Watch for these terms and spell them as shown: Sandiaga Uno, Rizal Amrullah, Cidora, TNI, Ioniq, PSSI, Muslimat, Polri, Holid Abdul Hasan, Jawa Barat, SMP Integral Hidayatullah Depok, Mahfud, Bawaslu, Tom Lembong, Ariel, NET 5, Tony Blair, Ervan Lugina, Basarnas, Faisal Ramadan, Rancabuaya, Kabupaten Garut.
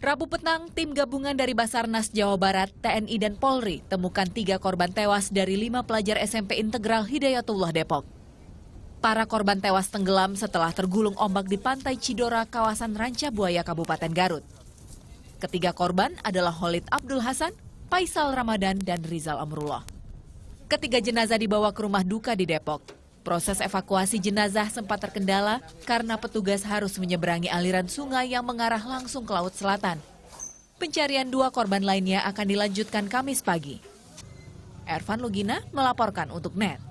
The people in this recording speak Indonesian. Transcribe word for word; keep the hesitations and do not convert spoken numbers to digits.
Rabu petang, tim gabungan dari Basarnas Jawa Barat, T N I, dan Polri temukan tiga korban tewas dari lima pelajar S M P Integral Hidayatullah Depok. Para korban tewas tenggelam setelah tergulung ombak di pantai Cidora, kawasan Rancabuaya, Kabupaten Garut. Ketiga korban adalah Holid Abdul Hasan, Faisal Ramadan, dan Rizal Amrullah. Ketiga jenazah dibawa ke rumah duka di Depok. Proses evakuasi jenazah sempat terkendala karena petugas harus menyeberangi aliran sungai yang mengarah langsung ke Laut Selatan. Pencarian dua korban lainnya akan dilanjutkan Kamis pagi. Ervan Lugina melaporkan untuk N E T.